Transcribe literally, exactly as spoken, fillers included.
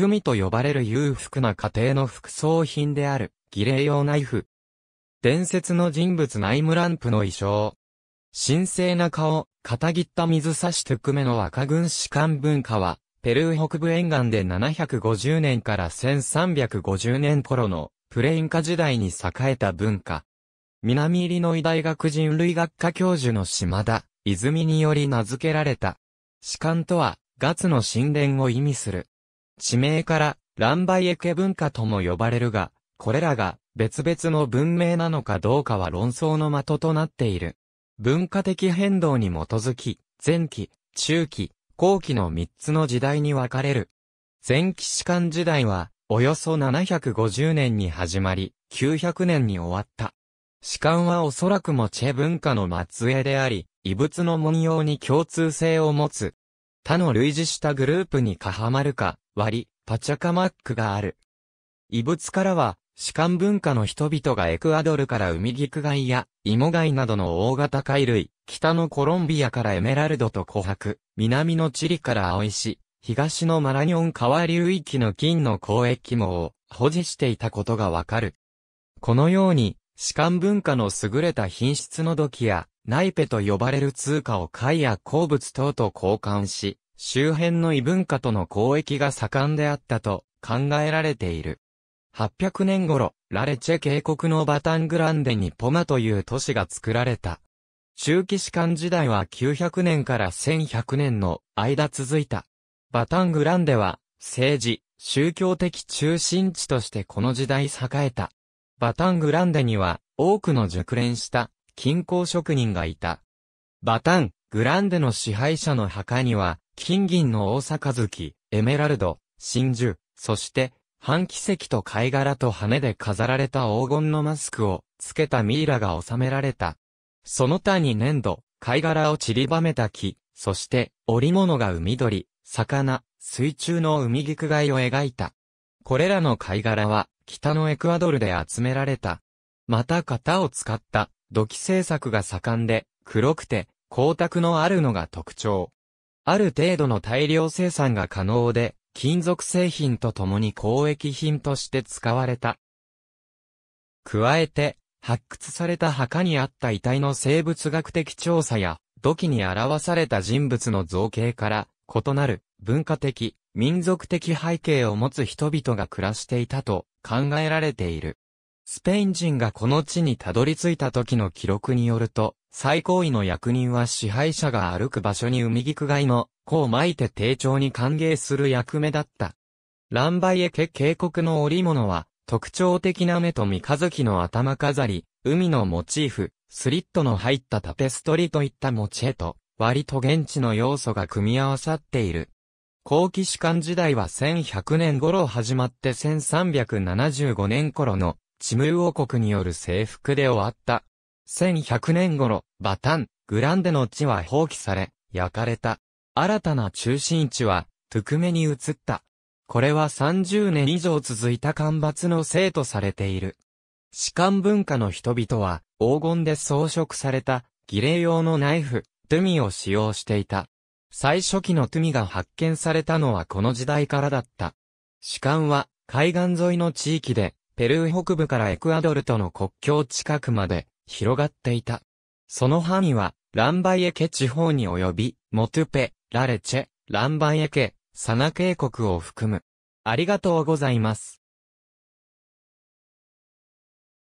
組と呼ばれる裕福な家庭の副葬品である、儀礼用ナイフ。伝説の人物ナイムランプの衣装。神聖な顔、片切った水差しトゥクメの若軍士官文化は、ペルー北部沿岸でななひゃくごじゅうねんからせんさんびゃくごじゅうねん頃のプレインカ時代に栄えた文化。南イリノイ大学人類学科教授の島田泉により名付けられた。士官とは、ガツの神殿を意味する。地名から、ランバイエケ文化とも呼ばれるが、これらが別々の文明なのかどうかは論争の的となっている。文化的変動に基づき、前期、中期、後期のみっつの時代に分かれる。前期士官時代は、およそななひゃくごじゅうねんに始まり、きゅうひゃくねんに終わった。士官はおそらくもチェ文化の末裔であり、異物の文様に共通性を持つ。他の類似したグループにカハマルカ、ワリ、パチャカマックがある。異物からは、士官文化の人々がエクアドルからウミギクガイやイモガイなどの大型貝類、北のコロンビアからエメラルドと琥珀、南のチリから青石、東のマラニョン川流域の金の鉱液網を保持していたことがわかる。このように、士官文化の優れた品質の土器やナイペと呼ばれる通貨を貝や鉱物等と交換し、周辺の異文化との交易が盛んであったと考えられている。はっぴゃくねん頃、ラレチェ渓谷のバタングランデにポマという都市が作られた。中期士官時代はきゅうひゃくねんからせんひゃくねんの間続いた。バタングランデは、政治、宗教的中心地としてこの時代栄えた。バタングランデには、多くの熟練した、金工職人がいた。バタングランデの支配者の墓には、金銀の大杯、エメラルド、真珠、そして、半旗石と貝殻と羽で飾られた黄金のマスクをつけたミイラが納められた。その他に粘土、貝殻を散りばめた木、そして織物が海鳥、魚、水中の海菊貝を描いた。これらの貝殻は北のエクアドルで集められた。また型を使った土器製作が盛んで黒くて光沢のあるのが特徴。ある程度の大量生産が可能で、金属製品とともに交易品として使われた。加えて、発掘された墓にあった遺体の生物学的調査や、土器に表された人物の造形から、異なる文化的、民族的背景を持つ人々が暮らしていたと考えられている。スペイン人がこの地にたどり着いた時の記録によると、最高位の役人は支配者が歩く場所にウミギクガイの甲を巻いて丁重に歓迎する役目だった。ランバイエケ渓谷の織物は特徴的な目と三日月の頭飾り、海のモチーフ、スリットの入ったタペストリといったモチエと割と現地の要素が組み合わさっている。後期士官時代はせんひゃくねん頃始まってせんさんびゃくななじゅうごねん頃のチムー王国による征服で終わった。せんひゃくねん頃、バタン、グランデの地は放棄され、焼かれた。新たな中心地は、トゥクメに移った。これはさんじゅうねん以上続いた干ばつのせいとされている。士官文化の人々は、黄金で装飾された、儀礼用のナイフ、トゥミを使用していた。最初期のトゥミが発見されたのはこの時代からだった。士官は、海岸沿いの地域で、ペルー北部からエクアドルとの国境近くまで、広がっていた。その範囲は、ランバイエケ地方に及び、モトゥペ、ラレチェ、ランバイエケ、サナ渓谷を含む。ありがとうございます。